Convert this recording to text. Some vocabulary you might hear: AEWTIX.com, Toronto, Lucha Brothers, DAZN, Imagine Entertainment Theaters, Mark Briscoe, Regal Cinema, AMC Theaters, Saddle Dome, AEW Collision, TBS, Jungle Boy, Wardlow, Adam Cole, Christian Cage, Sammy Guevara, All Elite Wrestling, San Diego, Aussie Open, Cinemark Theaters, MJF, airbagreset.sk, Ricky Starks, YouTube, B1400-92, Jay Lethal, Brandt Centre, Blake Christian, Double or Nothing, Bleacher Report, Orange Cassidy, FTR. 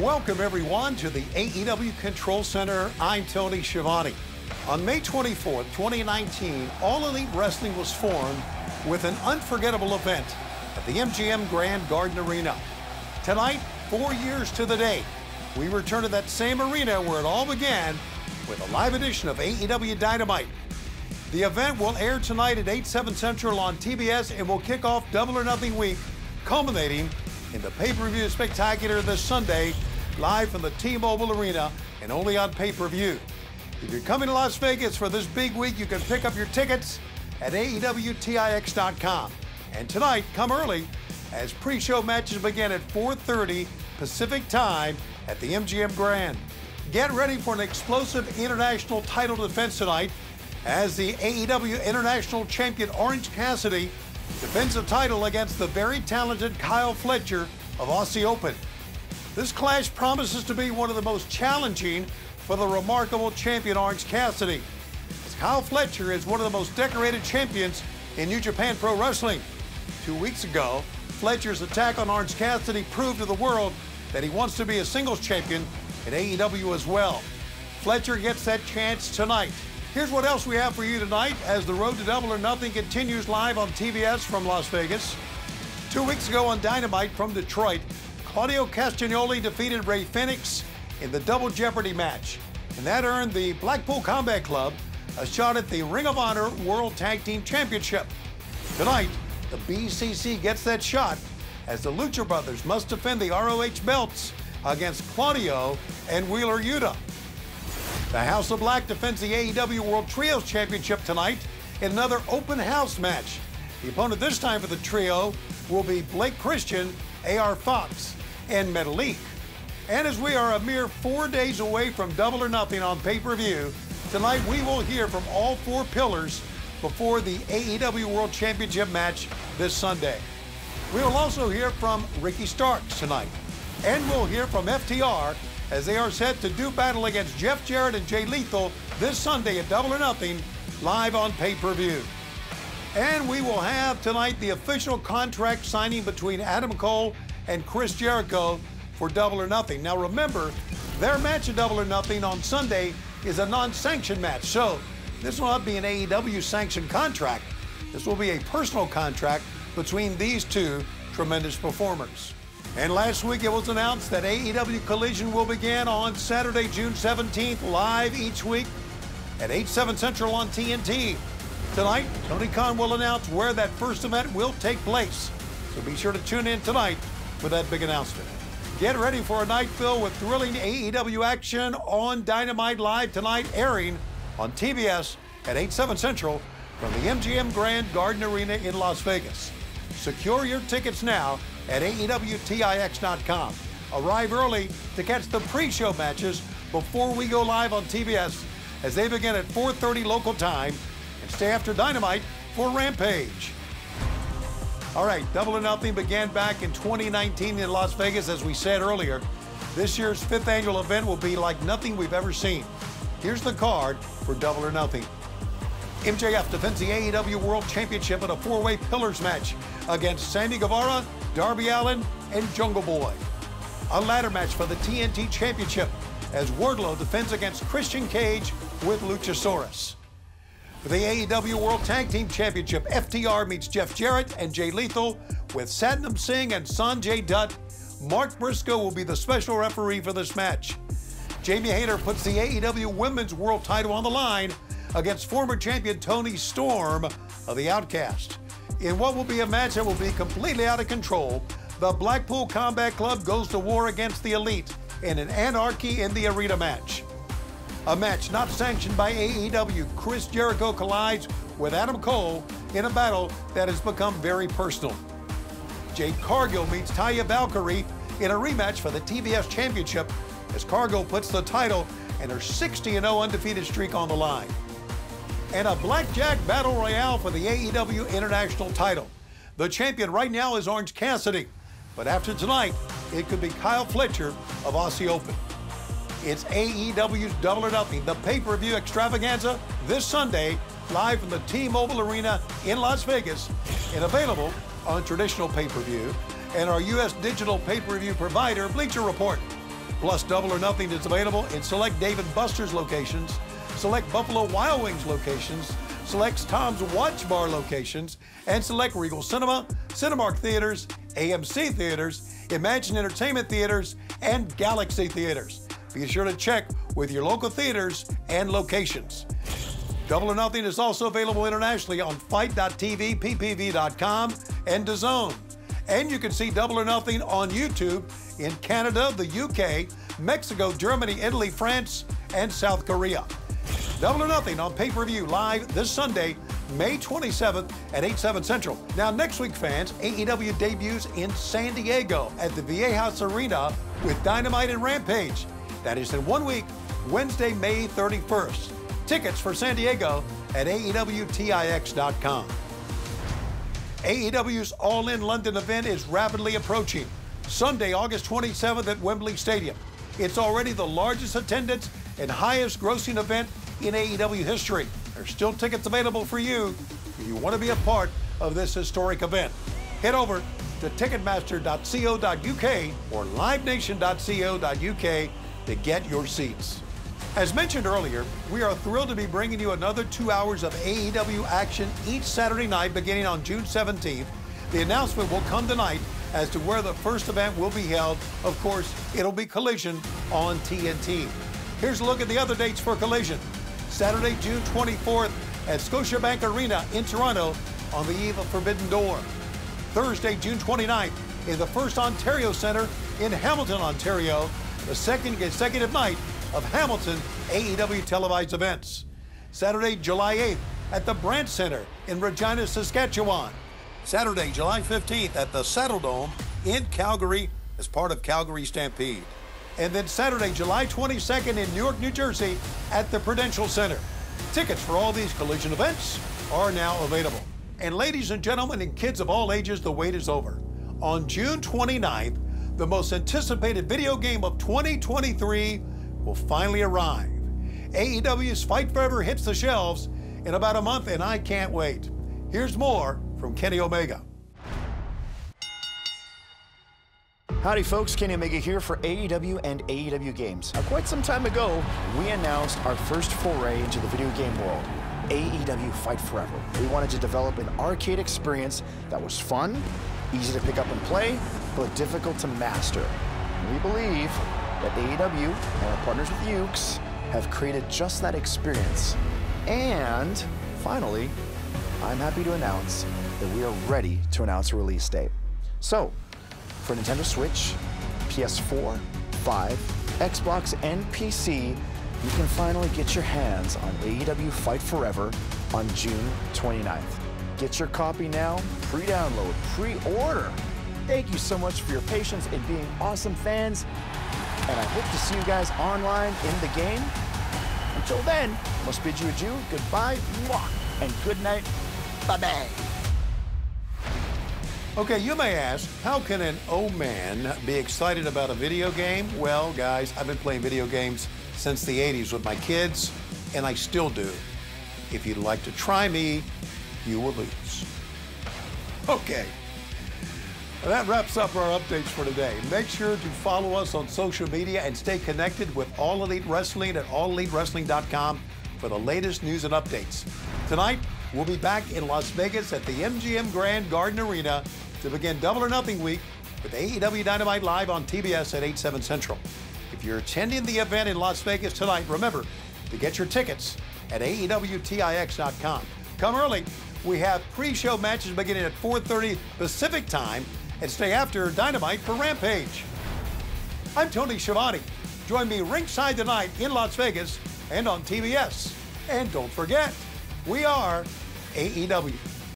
Welcome, everyone, to the AEW Control Center. I'm Tony Schiavone. On May 24th, 2019, All Elite Wrestling was formed with an unforgettable event at the MGM Grand Garden Arena. Tonight, 4 years to the day, we return to that same arena where it all began with a live edition of AEW Dynamite. The event will air tonight at 8, 7 Central on TBS and will kick off Double or Nothing week, culminating in the pay-per-view spectacular this Sunday, live from the T-Mobile Arena and only on pay-per-view. If you're coming to Las Vegas for this big week, you can pick up your tickets at AEWTIX.com. And tonight, come early, as pre-show matches begin at 4:30 Pacific time at the MGM Grand. Get ready for an explosive international title defense tonight as the AEW International Champion Orange Cassidy defends the title against the very talented Kyle Fletcher of Aussie Open. This clash promises to be one of the most challenging for the remarkable champion Orange Cassidy, as Kyle Fletcher is one of the most decorated champions in New Japan Pro Wrestling. 2 weeks ago, Fletcher's attack on Orange Cassidy proved to the world that he wants to be a singles champion in AEW as well. Fletcher gets that chance tonight. Here's what else we have for you tonight as the road to Double or Nothing continues live on TBS from Las Vegas. 2 weeks ago on Dynamite from Detroit, Claudio Castagnoli defeated Ray Phoenix in the Double Jeopardy match, and that earned the Blackpool Combat Club a shot at the Ring of Honor World Tag Team Championship. Tonight, the BCC gets that shot as the Lucha Brothers must defend the ROH belts against Claudio and Wheeler Yuta. The House of Black defends the AEW World Trios Championship tonight in another open house match. The opponent this time for the trio will be Blake Christian, A.R. Fox, and Metalik. And as we are a mere 4 days away from Double or Nothing on pay-per-view, tonight we will hear from all four pillars before the AEW World Championship match this Sunday. We will also hear from Ricky Starks tonight, and we'll hear from FTR as they are set to do battle against Jeff Jarrett and Jay Lethal this Sunday at Double or Nothing, live on pay-per-view. And we will have tonight the official contract signing between Adam Cole and Chris Jericho for Double or Nothing. Now remember, their match at Double or Nothing on Sunday is a non-sanctioned match, so this will not be an AEW-sanctioned contract. This will be a personal contract between these two tremendous performers. And last week, it was announced that AEW Collision will begin on Saturday, June 17th, live each week at 8, 7 Central on TNT. Tonight, Tony Khan will announce where that first event will take place. So be sure to tune in tonight for that big announcement. Get ready for a night filled with thrilling AEW action on Dynamite Live tonight, airing on TBS at 8, 7 Central from the MGM Grand Garden Arena in Las Vegas. Secure your tickets now at AEWTIX.com. Arrive early to catch the pre-show matches before we go live on TBS as they begin at 4:30 local time, and stay after Dynamite for Rampage. All right, Double or Nothing began back in 2019 in Las Vegas, as we said earlier. This year's 5th annual event will be like nothing we've ever seen. Here's the card for Double or Nothing. MJF defends the AEW World Championship in a four-way pillars match against Sammy Guevara, Darby Allin, and Jungle Boy. A ladder match for the TNT Championship as Wardlow defends against Christian Cage with Luchasaurus. For the AEW World Tag Team Championship, FTR meets Jeff Jarrett and Jay Lethal with Satnam Singh and Sanjay Dutt. Mark Briscoe will be the special referee for this match. Jamie Hayter puts the AEW Women's World Title on the line against former champion Toni Storm of The Outcast. In what will be a match that will be completely out of control, the Blackpool Combat Club goes to war against the Elite in an Anarchy in the Arena match. A match not sanctioned by AEW, Chris Jericho collides with Adam Cole in a battle that has become very personal. Jade Cargill meets Taya Valkyrie in a rematch for the TBS Championship as Cargill puts the title and her 60-0 undefeated streak on the line. And a blackjack battle royale for the AEW International title. The champion right now is Orange Cassidy, but after tonight, it could be Kyle Fletcher of Aussie Open. It's AEW's Double or Nothing, the pay-per-view extravaganza this Sunday, live from the T-Mobile Arena in Las Vegas, and available on traditional pay-per-view and our U.S. digital pay-per-view provider, Bleacher Report. Plus, Double or Nothing is available in select Dave & Buster's locations, select Buffalo Wild Wings locations, select Tom's Watch Bar locations, and select Regal Cinema, Cinemark Theaters, AMC Theaters, Imagine Entertainment Theaters, and Galaxy Theaters. Be sure to check with your local theaters and locations. Double or Nothing is also available internationally on Fight.tv, PPV.com, and DAZN. And you can see Double or Nothing on YouTube in Canada, the UK, Mexico, Germany, Italy, France, and South Korea. Double or Nothing on pay-per-view live this Sunday, May 27th at 8, 7 Central. Now, next week, fans, AEW debuts in San Diego at the Viejas Arena with Dynamite and Rampage. That is in 1 week, Wednesday, May 31st. Tickets for San Diego at AEWTIX.com. AEW's All In London event is rapidly approaching. Sunday, August 27th at Wembley Stadium. It's already the largest attendance and highest grossing event in AEW history. There's still tickets available for you if you want to be a part of this historic event. Head over to ticketmaster.co.uk or livenation.co.uk to get your seats. As mentioned earlier, we are thrilled to be bringing you another 2 hours of AEW action each Saturday night beginning on June 17th. The announcement will come tonight as to where the first event will be held. Of course, it'll be Collision on TNT. Here's a look at the other dates for Collision. Saturday, June 24th at Scotiabank Arena in Toronto on the eve of Forbidden Door. Thursday, June 29th in the First Ontario Centre in Hamilton, Ontario, the second consecutive night of Hamilton AEW televised events. Saturday, July 8th at the Brandt Centre in Regina, Saskatchewan. Saturday, July 15th at the Saddle Dome in Calgary as part of Calgary Stampede. And then Saturday, July 22nd in Newark, New Jersey at the Prudential Center. Tickets for all these Collision events are now available. And ladies and gentlemen and kids of all ages, the wait is over. On June 29th, the most anticipated video game of 2023 will finally arrive. AEW's Fight Forever hits the shelves in about a month, and I can't wait. Here's more from Kenny Omega. Howdy folks, Kenny Omega here for AEW and AEW Games. Now, quite some time ago, we announced our first foray into the video game world, AEW Fight Forever. We wanted to develop an arcade experience that was fun, easy to pick up and play, but difficult to master. We believe that AEW and our partners with Ukes have created just that experience. And finally, I'm happy to announce that we are ready to announce a release date. So, for Nintendo Switch, PS4, 5, Xbox, and PC, you can finally get your hands on AEW Fight Forever on June 29th. Get your copy now, pre-download, pre-order. Thank you so much for your patience and being awesome fans, and I hope to see you guys online in the game. Until then, must bid you adieu, goodbye, mwah, and good night, bye-bye. Okay, you may ask, how can an old man be excited about a video game? Well, guys, I've been playing video games since the 80s with my kids, and I still do. If you'd like to try me, you will lose. Okay, that wraps up our updates for today. Make sure to follow us on social media and stay connected with All Elite Wrestling at allelitewrestling.com for the latest news and updates. Tonight, we'll be back in Las Vegas at the MGM Grand Garden Arena to begin Double or Nothing Week with AEW Dynamite Live on TBS at 8, 7 Central. If you're attending the event in Las Vegas tonight, remember to get your tickets at AEWTIX.com. Come early. We have pre-show matches beginning at 4:30 Pacific time, and stay after Dynamite for Rampage. I'm Tony Schiavone. Join me ringside tonight in Las Vegas and on TBS. And don't forget, we are AEW.